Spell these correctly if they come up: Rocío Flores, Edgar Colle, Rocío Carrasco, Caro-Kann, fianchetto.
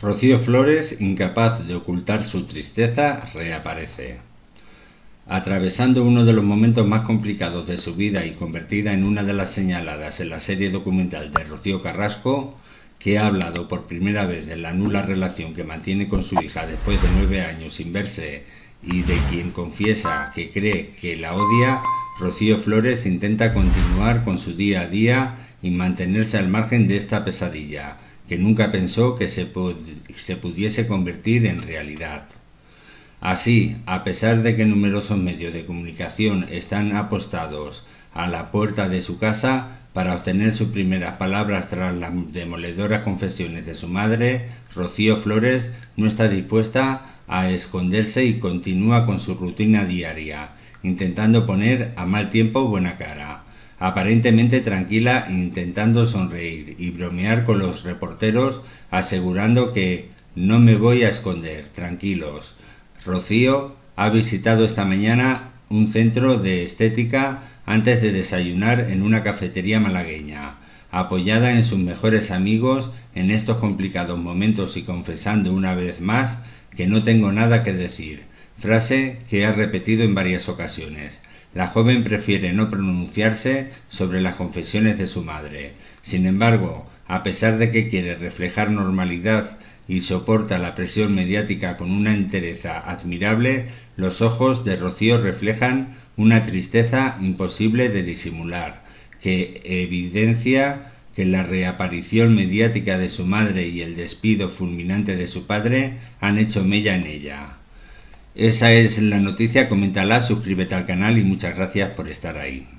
Rocío Flores, incapaz de ocultar su tristeza, reaparece. Atravesando uno de los momentos más complicados de su vida y convertida en una de las señaladas en la serie documental de Rocío Carrasco, que ha hablado por primera vez de la nula relación que mantiene con su hija después de 9 años sin verse y de quien confiesa que cree que la odia, Rocío Flores intenta continuar con su día a día y mantenerse al margen de esta pesadilla, que nunca pensó que se pudiese convertir en realidad. Así, a pesar de que numerosos medios de comunicación están apostados a la puerta de su casa para obtener sus primeras palabras tras las demoledoras confesiones de su madre, Rocío Flores no está dispuesta a esconderse y continúa con su rutina diaria, intentando poner a mal tiempo buena cara, aparentemente tranquila, intentando sonreír y bromear con los reporteros, asegurando que «no me voy a esconder, tranquilos». Rocío ha visitado esta mañana un centro de estética antes de desayunar en una cafetería malagueña, apoyada en sus mejores amigos en estos complicados momentos y confesando una vez más que no tengo nada que decir, frase que ha repetido en varias ocasiones. La joven prefiere no pronunciarse sobre las confesiones de su madre. Sin embargo, a pesar de que quiere reflejar normalidad y soporta la presión mediática con una entereza admirable, los ojos de Rocío reflejan una tristeza imposible de disimular, que evidencia que la reaparición mediática de su madre y el despido fulminante de su padre han hecho mella en ella. Esa es la noticia, coméntala, suscríbete al canal y muchas gracias por estar ahí.